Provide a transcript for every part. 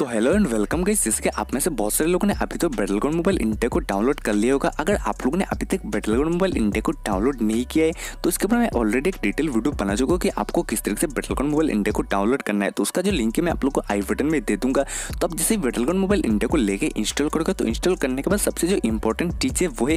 तो hello and welcome guys, जिसके आप में से बहुत सारे लोगों ने अभी तो बैटलग्राउंड मोबाइल इंडिया को डाउनलोड कर लिया होगा। अगर आप लोगों ने अभी तक बैटलग्राउंड मोबाइल इंडिया को डाउनलोड नहीं किया है तो इसके ऊपर मैं ऑलरेडी एक डिटेल वीडियो बना चुका हूँ कि आपको किस तरीके से बैटलग्राउंड मोबाइल इंडिया को डाउनलोड करना है। तो उसका जो लिंक है मैं आप लोग को आई बटन में दे दूंगा। तो आप जैसे बैटलग्राउंड मोबाइल इंडिया को लेकर इंस्टॉल करोगे तो इंस्टॉल करने के बाद सबसे जो इंपॉर्टेंट चीज़ है वो है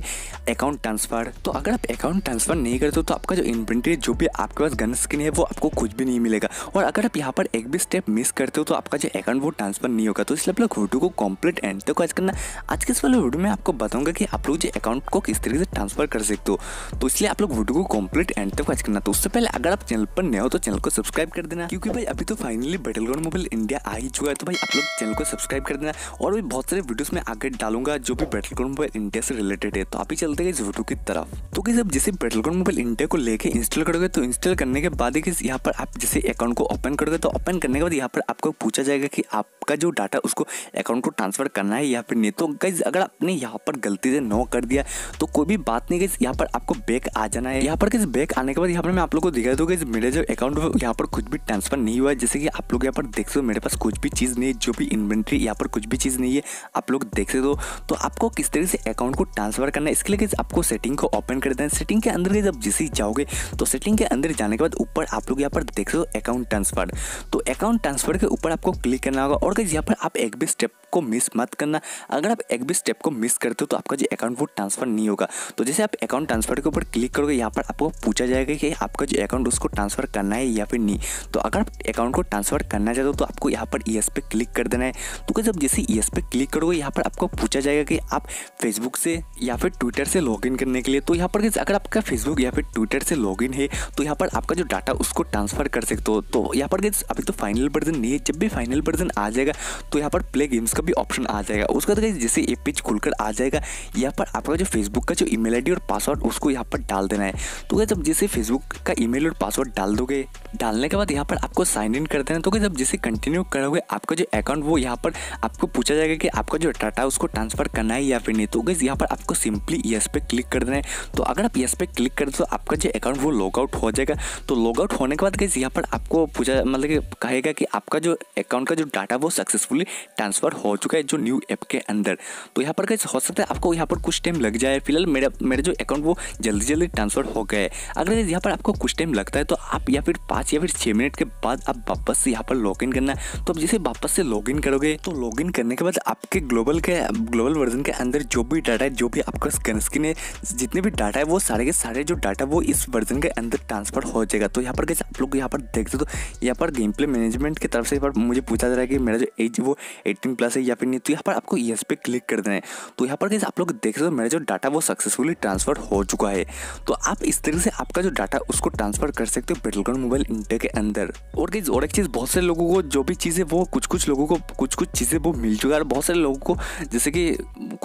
अकाउंट ट्रांसफर। तो अगर आप अकाउंट ट्रांसफर नहीं करते हो तो आपका जो इन्वेंट्री जो भी आपके पास गन स्किन है वो आपको कुछ भी नहीं मिलेगा। और अगर आप यहाँ पर एक भी स्टेप मिस करते हो तो आपका जो अकाउंट वो ट्रांसफर नहीं होगा। तो इसलिए आप लोग वीडियो को कंप्लीट एंड तक वॉच करना। आज के इस वाले वीडियो में आपको बताऊंगा कि आप लोग जो अकाउंट को किस तरीके से ट्रांसफर कर सकते हो। तो इसलिए आप लोग वीडियो को कंप्लीट एंड तक वॉच करना। तो उससे पहले अगर आप चैनल पर नए हो तो चैनल को सब्सक्राइब कर देना, क्योंकि भाई अभी तो फाइनली बैटलग्राउंड मोबाइल इंडिया आ ही चुका है। तो भाई आप लोग चैनल को सब्सक्राइब कर देना और भी बहुत सारे वीडियोस में आगे डालूंगा जो भी बैटलग्राउंड मोबाइल इंडिया से रिलेटेड है। तो आप ही चलते हैं इस वीडियो की तरफ। तो गाइस आप जैसे बैटलग्राउंड मोबाइल इंडिया को लेकर इंस्टॉल करोगे तो इंस्टॉल करने के बाद यहाँ पर आप जैसे अकाउंट को ओपन करोगे तो ओपन करने के बाद यहाँ पर आपको पूछा जाएगा कि आपका जो डाटा उसको अकाउंट को ट्रांसफर करना है यहाँ पर नहीं। तो गाइज अगर आपने यहाँ पर गलती से नो कर दिया तो कोई भी बात नहीं, गाइज यहाँ पर आपको बैक आ जाना है। यहाँ पर गाइज बैक आने के बाद यहाँ पर मैं आप लोगों को दिखा दूंगा गाइज मेरे जो अकाउंट यहाँ पर कुछ भी ट्रांसफर नहीं हुआ है। जैसे कि आप लोग यहाँ पर देख सकते हो मेरे पास कुछ भी चीज़ नहीं है, जो भी इन्वेंट्री यहाँ पर कुछ भी चीज़ नहीं है आप लोग देख सकते हो। तो आपको किस तरीके से अकाउंट को ट्रांसफर करना है इसके लिए गाइज आपको सेटिंग को ओपन कर देना है। सेटिंग के अंदर गाइज आप जैसे ही जाओगे तो सेटिंग के अंदर जाने के बाद ऊपर आप लोग यहाँ पर देख सकते हो अकाउंट ट्रांसफर। तो अकाउंट ट्रांसफर के ऊपर आपको क्लिक करना होगा और यहाँ पर आप एक भी स्टेप को मिस मत करना। अगर आप एक भी स्टेप को मिस करते हो तो आपका जो अकाउंट वो ट्रांसफर नहीं होगा। तो जैसे आप अकाउंट ट्रांसफर के ऊपर क्लिक करोगे यहाँ पर आपको पूछा जाएगा कि आपका जो अकाउंट उसको ट्रांसफर करना है या फिर नहीं। तो अगर आप अकाउंट को ट्रांसफर करना चाहते हो तो आपको यहाँ पर यस पे क्लिक कर देना है। तो जब जैसे यस पे क्लिक करोगे यहाँ पर आपको पूछा जाएगा कि आप फेसबुक से या फिर ट्विटर से लॉग इन करने के लिए। तो यहाँ पर अगर आपका फेसबुक या फिर ट्विटर से लॉग इन है तो यहाँ पर आपका जो डाटा उसको ट्रांसफर कर सकते हो। तो यहाँ पर अभी तो फाइनल वर्जन नहीं है, जब भी फाइनल वर्जन आ जाएगा तो यहाँ पर प्ले गेम्स का भी ऑप्शन आ जाएगा। उसका तो जैसे ये पेज खुलकर आ जाएगा यहाँ पर आपका जो फेसबुक का जो ईमेल आईडी और पासवर्ड उसको यहाँ पर डाल देना है। तो जब जैसे फेसबुक का ईमेल और पासवर्ड डाल दोगे, डालने के बाद यहाँ पर आपको साइन इन कर देना है। तो जब जैसे कंटिन्यू करोगे आपका जो अकाउंट वो यहाँ पर आपको पूछा जाएगा कि आपका जो डाटा उसको ट्रांसफर करना है या फिर नहीं। तो गाइस यहाँ पर आपको सिंपली यस पे क्लिक कर देना है। तो अगर आप यस पे क्लिक कर दो तो आपका जो अकाउंट वो लॉगआउट हो जाएगा। तो लॉगआउट होने के बाद गाइस यहाँ पर आपको पूछा मतलब कि कहेगा कि आपका जो अकाउंट का जो डाटा वो सक्सेसफुली ट्रांसफर हो चुका है जो न्यू ऐप के अंदर। तो यहाँ पर गाइस हो सकता है आपको यहाँ पर कुछ टाइम लग जाए। फिलहाल मेरे जो अकाउंट वो जल्दी जल्दी ट्रांसफर हो गया है। अगर यहाँ पर आपको कुछ टाइम लगता है तो आप या फिर 5 या फिर 6 मिनट के बाद आप वापस से यहाँ पर लॉग इन करना। तो आप जैसे वापस से लॉग इन करोगे तो लॉग इन करने के बाद आपके ग्लोबल वर्जन के अंदर जो भी डाटा है, जो भी आपका गन स्किन है, जितने भी डाटा है वो सारे के सारे जो डाटा वो इस वर्जन के अंदर ट्रांसफर हो जाएगा। तो यहाँ पर गाइस आप लोग यहाँ पर देखते हो तो यहाँ पर गेम प्ले मैनेजमेंट की तरफ से पर मुझे पूछा जा रहा है कि मेरा जो एज वो 18+ है या फिर नहीं। तो यहाँ पर आपको यस पे क्लिक कर देना है। तो यहाँ पर गाइस आप लोग देख सकते हो मेरा जो डाटा वो सक्सेसफुली ट्रांसफर हो चुका है। तो आप इस तरीके से आपका जो डाटा उसको ट्रांसफर कर सकते हो बैटलग्राउंड मोबाइल इंडिया के अंदर। और गाइस और एक चीज़, बहुत सारे लोगों को जो भी चीज़ें वो कुछ लोगों को कुछ चीज़ें वो मिल चुका है और बहुत सारे लोगों को जैसे कि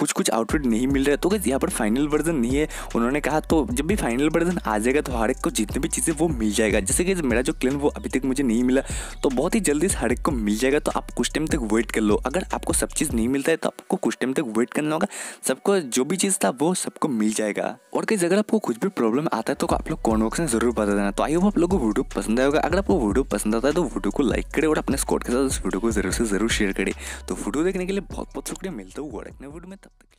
कुछ आउटफिट नहीं मिल रहा है। तो गाइस यहाँ पर फाइनल वर्जन नहीं है उन्होंने कहा। तो जब भी फाइनल वर्जन आ जाएगा तो हर एक को जितनी भी चीज़ें वो मिल जाएगा। जैसे कि मेरा जो क्लेम वो अभी तक मुझे नहीं मिला तो बहुत ही जल्दी हर एक को मिल जाएगा। तो आप कुछ टाइम तक वेट कर लो। अगर आपको सब चीज़ नहीं मिलता है तो आपको कुछ टाइम तक वेट करना होगा, सबको जो भी चीज़ था वो सबको मिल जाएगा। और कहीं अगर आपको कुछ भी प्रॉब्लम आता है तो आप लोग कमेंट बॉक्स में जरूर बता देना। तो आई होप आप लोगों को वीडियो पसंद आएगा। अगर आपको वीडियो पसंद आता है तो वीडियो को लाइक करें और अपने स्क्वाड के साथ इस वीडियो को जरूर से जरूर शेयर करें। तो वीडियो देखने के लिए बहुत बहुत शुक्रिया। मिलता हूँ और अपने वीडियो में, तब तक।